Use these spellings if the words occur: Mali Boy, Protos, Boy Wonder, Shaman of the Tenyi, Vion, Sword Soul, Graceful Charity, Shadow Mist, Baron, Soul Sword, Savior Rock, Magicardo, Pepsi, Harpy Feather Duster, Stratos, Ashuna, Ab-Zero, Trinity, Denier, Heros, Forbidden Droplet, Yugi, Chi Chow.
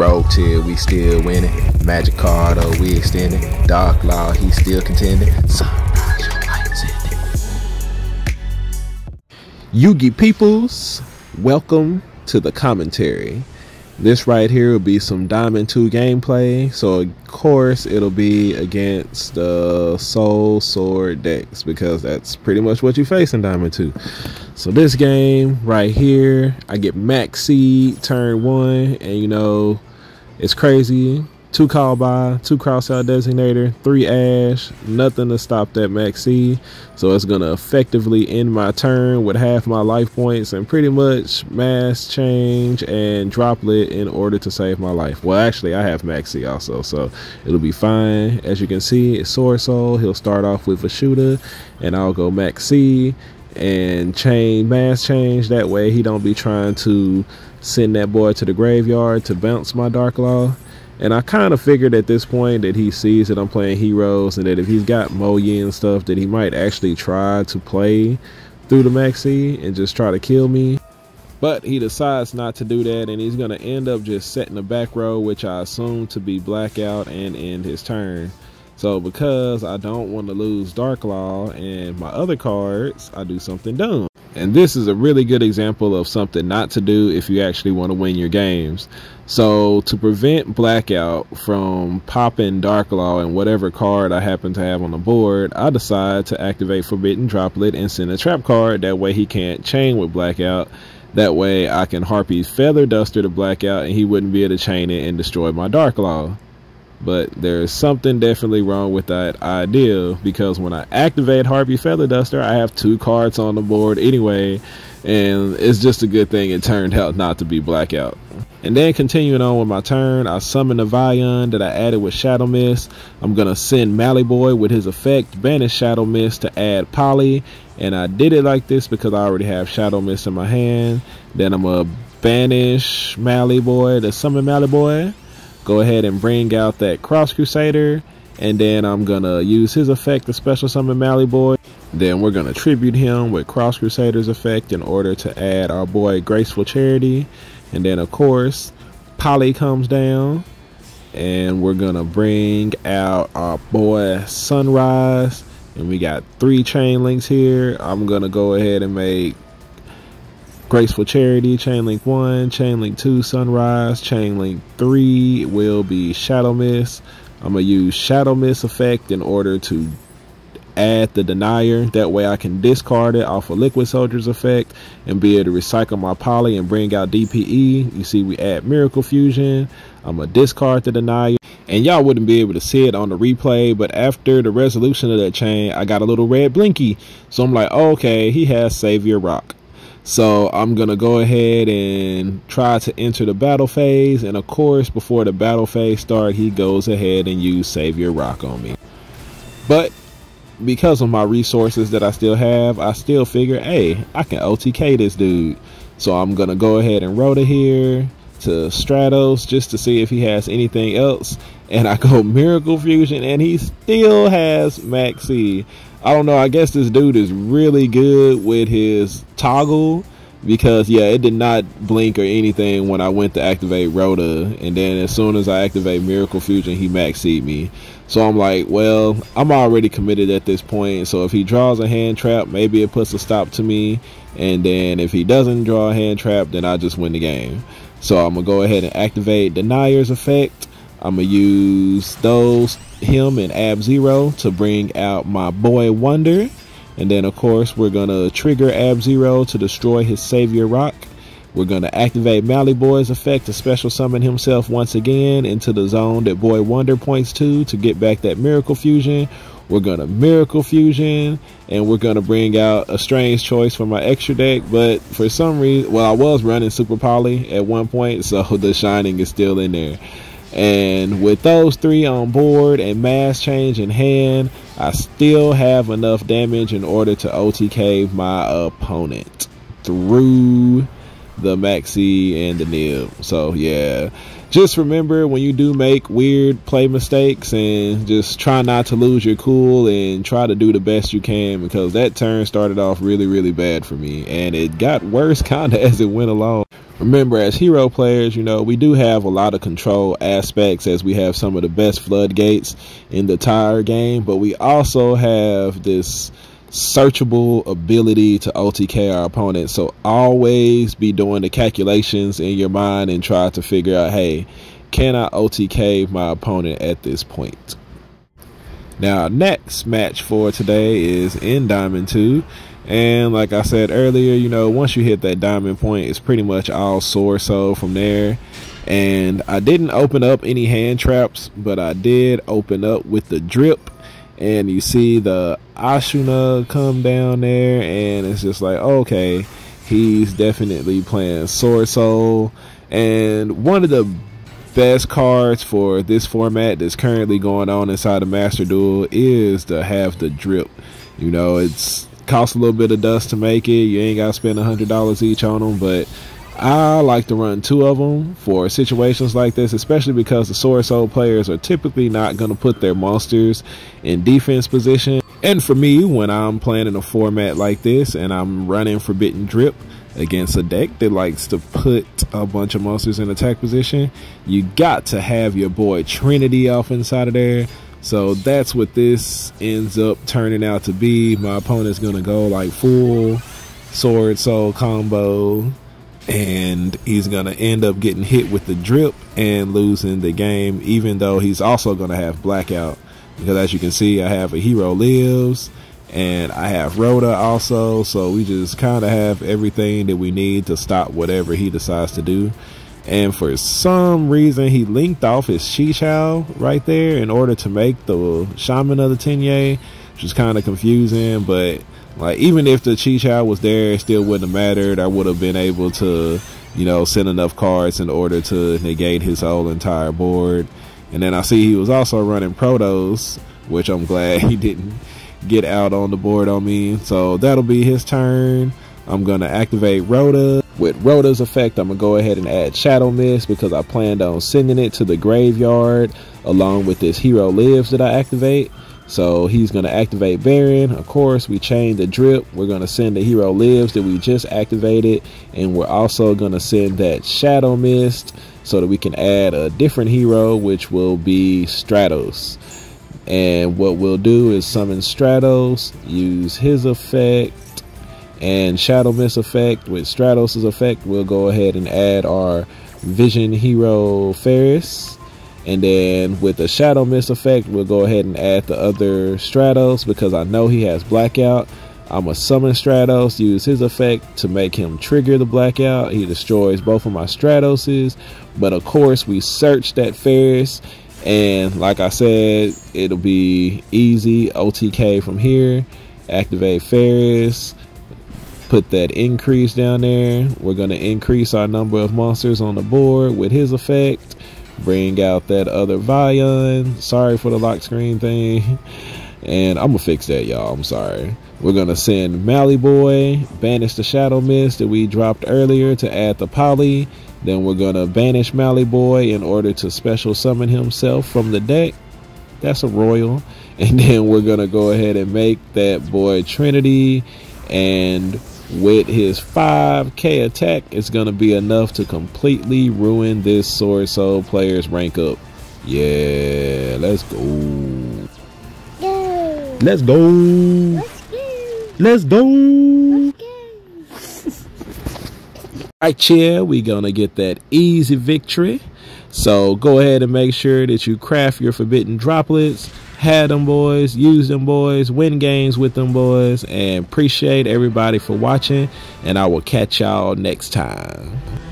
Rogue Tier, we still winning. Magicardo, we extending. Dark Law, he still contending. Sunrise, your light's ending. Yugi peoples, welcome to the commentary. This right here will be some Diamond 2 gameplay, so of course it'll be against the Soul Sword decks because that's pretty much what you face in Diamond 2. So this game right here, I get Max C turn 1, and you know, it's crazy. 2 call by, 2 cross out designator, 3 ash, nothing to stop that Max C. So it's gonna effectively end my turn with half my life points and pretty much mass change and droplet in order to save my life. Well, actually I have Max C also, so it'll be fine. As you can see, it's Sword Soul. He'll start off with Ashuna and I'll go Max C and chain mass change. That way he don't be trying to send that boy to the graveyard to bounce my Dark Law. And I kind of figured at this point that he sees that I'm playing Heros and that if he's got Moyin stuff that he might actually try to play through the Maxi and just try to kill me. But he decides not to do that and he's going to end up just setting the back row, which I assume to be blackout, and end his turn. So because I don't want to lose Dark Law and my other cards, I do something dumb. And this is a really good example of something not to do if you actually want to win your games. So to prevent blackout from popping Dark Law and whatever card I happen to have on the board, I decide to activate Forbidden Droplet and send a trap card. That way he can't chain with blackout. That way I can Harpy Feather Duster to blackout and he wouldn't be able to chain it and destroy my Dark Law. But there's something definitely wrong with that idea, because when I activate Harpy Feather Duster, I have 2 cards on the board anyway, and it's just a good thing it turned out not to be blackout. And then continuing on with my turn, I summon the Vion that I added with Shadow Mist. I'm going to send Mali Boy with his effect, banish Shadow Mist to add Polly, and I did it like this because I already have Shadow Mist in my hand. Then I'm going to banish Mali Boy to summon Mali Boy. Go ahead and bring out that Cross Crusader, and then I'm gonna use his effect to special summon Mali Boy. Then we're gonna tribute him with Cross Crusader's effect in order to add our boy Graceful Charity. And then of course Polly comes down and we're gonna bring out our boy Sunrise, and we got 3 chain links here. I'm gonna go ahead and make Graceful Charity chain link 1, chain link 2 Sunrise, chain link 3 will be Shadow Mist. I'm gonna use Shadow Mist effect in order to add the Denier. That way I can discard it off of Liquid Soldier's effect and be able to recycle my Poly and bring out DPE. You see we add Miracle Fusion. I'm gonna discard the Denier. And y'all wouldn't be able to see it on the replay, but after the resolution of that chain, I got a little red blinky. So I'm like, oh, okay, he has Savior Rock. So I'm going to go ahead and try to enter the battle phase. And of course, before the battle phase starts, he goes ahead and uses Savior Rock on me. But because of my resources that I still have, I still figure, hey, I can OTK this dude. So I'm going to go ahead and Rota here to Stratos just to see if he has anything else. And I go Miracle Fusion and he still has Max C. I don't know, I guess this dude is really good with his toggle, because yeah, it did not blink or anything when I went to activate Rota, and then as soon as I activate Miracle Fusion, he maxied me. So I'm like, well, I'm already committed at this point, so if he draws a hand trap, maybe it puts a stop to me, and then if he doesn't draw a hand trap, then I just win the game. So I'm going to go ahead and activate Denier's effect. I'm going to use those, him and Ab-Zero, to bring out my boy Wonder. And then, of course, we're going to trigger Ab-Zero to destroy his Savior Rock. We're going to activate Mali Boy's effect to special summon himself once again into the zone that Boy Wonder points to get back that Miracle Fusion. We're going to Miracle Fusion, and we're going to bring out a Strange Choice for my extra deck. But for some reason, well, I was running Super Poly at one point, so the Shining is still in there. And with those 3 on board and mass change in hand, I still have enough damage in order to OTK my opponent through the Maxi and the Nib. So yeah, just remember when you do make weird play mistakes, and just try not to lose your cool and try to do the best you can, because that turn started off really bad for me, and it got worse kind of as it went along. Remember, as hero players, you know, we do have a lot of control aspects, as we have some of the best floodgates in the entire game, but we also have this searchable ability to OTK our opponent. So always be doing the calculations in your mind and try to figure out, hey, can I OTK my opponent at this point? Now, next match for today is in Diamond 2. And like I said earlier, you know, once you hit that diamond point, it's pretty much all Sword Soul from there. And I didn't open up any hand traps, but I did open up with the drip. And you see the Ashuna come down there, and it's just like, okay, he's definitely playing Sword Soul. And one of the best cards for this format that's currently going on inside the Master Duel is to have the drip. You know, it's cost a little bit of dust to make it. You ain't gotta spend $100 each on them, but I like to run two of them for situations like this, especially because the Sword Soul players are typically not gonna put their monsters in defense position. And for me, when I'm playing in a format like this and I'm running Forbidden Drip against a deck that likes to put a bunch of monsters in attack position, you got to have your boy Trinity off inside of there. So that's what this ends up turning out to be. My opponent's going to go like full Sword Soul combo, and he's going to end up getting hit with the drip and losing the game, even though he's also going to have blackout. Because as you can see, I have a hero lives, and I have Rota also. So we just kind of have everything that we need to stop whatever he decides to do. And for some reason, he linked off his Chi Chow right there in order to make the Shaman of the Tenyi, which is kind of confusing. But like, even if the Chi Chow was there, it still wouldn't have mattered. I would have been able to, you know, send enough cards in order to negate his whole entire board. And then I see he was also running Protos, which I'm glad he didn't get out on the board on me. So that'll be his turn. I'm going to activate Rota. With Rota's effect, I'm going to go ahead and add Shadow Mist because I planned on sending it to the graveyard along with this Hero Lives that I activate. So he's going to activate Baron. Of course, we chain the drip. We're going to send the Hero Lives that we just activated. And we're also going to send that Shadow Mist so that we can add a different hero, which will be Stratos. And what we'll do is summon Stratos, use his effect, and Shadow Mist effect with Stratos' effect. We'll go ahead and add our Vision Hero Ferris, and then with the Shadow Mist effect, we'll go ahead and add the other Stratos because I know he has blackout. I'm gonna summon Stratos, use his effect to make him trigger the blackout. He destroys both of my Stratoses, but of course we search that Ferris, and like I said, it'll be easy OTK from here. Activate Ferris, put that increase down there. We're going to increase our number of monsters on the board with his effect. Bring out that other Vion. Sorry for the lock screen thing. And I'm going to fix that, y'all. I'm sorry. We're going to send Mali Boy. Banish the Shadow Mist that we dropped earlier to add the Polly. Then we're going to banish Mali Boy in order to special summon himself from the deck. That's a royal. And then we're going to go ahead and make that boy Trinity. And with his 5k attack, it's going to be enough to completely ruin this Sword Soul player's rank up. Yeah, let's go. Yay. Let's go. Let's go. Let's go. Let's go. Right, cheer, we're going to get that easy victory. So go ahead and make sure that you craft your Forbidden Droplets. Had them boys, use them boys, win games with them boys, and appreciate everybody for watching, and I will catch y'all next time.